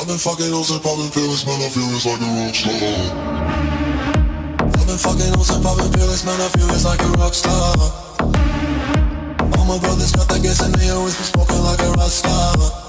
I've been fucking hoes and popping pills, man, I feel it's like a rockstar. I've been fucking hoes and popping pills, man, I feel it's like a rockstar. All my brothers got that gas and they always been smoking like a rockstar.